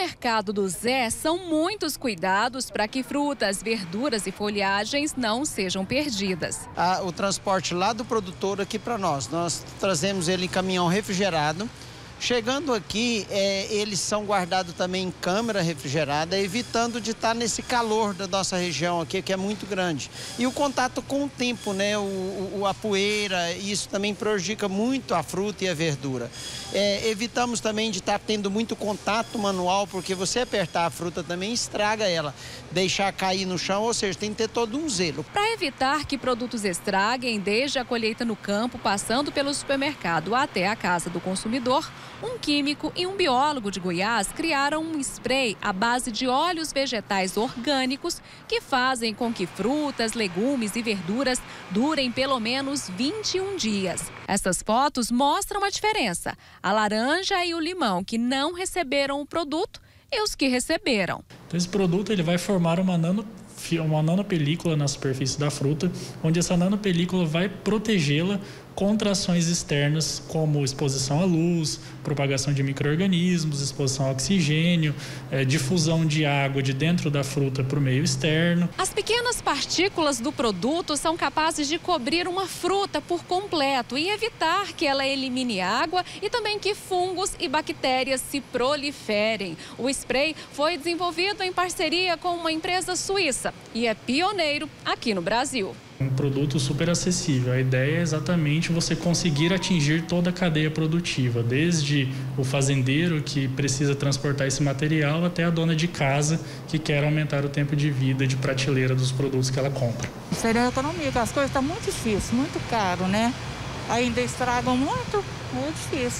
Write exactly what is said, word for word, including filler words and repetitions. mercado do Zé são muitos cuidados para que frutas, verduras e folhagens não sejam perdidas. Ah, o transporte lá do produtor aqui para nós, nós trazemos ele em caminhão refrigerado. Chegando aqui, é, eles são guardados também em câmara refrigerada, evitando de estar nesse calor da nossa região aqui, que é muito grande. E o contato com o tempo, né, o, o, a poeira, isso também prejudica muito a fruta e a verdura. É, evitamos também de estar tendo muito contato manual, porque você apertar a fruta também estraga ela, deixar cair no chão, ou seja, tem que ter todo um zelo. Para evitar que produtos estraguem, desde a colheita no campo, passando pelo supermercado até a casa do consumidor, um químico e um biólogo de Goiás criaram um spray à base de óleos vegetais orgânicos que fazem com que frutas, legumes e verduras durem pelo menos vinte e um dias. Essas fotos mostram a diferença: a laranja e o limão que não receberam o produto e os que receberam. Então, esse produto ele vai formar uma nano uma nanopelícula na superfície da fruta, onde essa nanopelícula vai protegê-la contra ações externas como exposição à luz, propagação de micro-organismos, exposição a oxigênio, é, difusão de água de dentro da fruta para o meio externo. As pequenas partículas do produto são capazes de cobrir uma fruta por completo e evitar que ela elimine água e também que fungos e bactérias se proliferem. O spray foi desenvolvido em parceria com uma empresa suíça e é pioneiro aqui no Brasil. Um produto super acessível. A ideia é exatamente você conseguir atingir toda a cadeia produtiva, desde o fazendeiro que precisa transportar esse material até a dona de casa que quer aumentar o tempo de vida de prateleira dos produtos que ela compra. Seria econômico, as coisas estão muito difíceis, muito caro, né? Ainda estragam muito, muito difícil.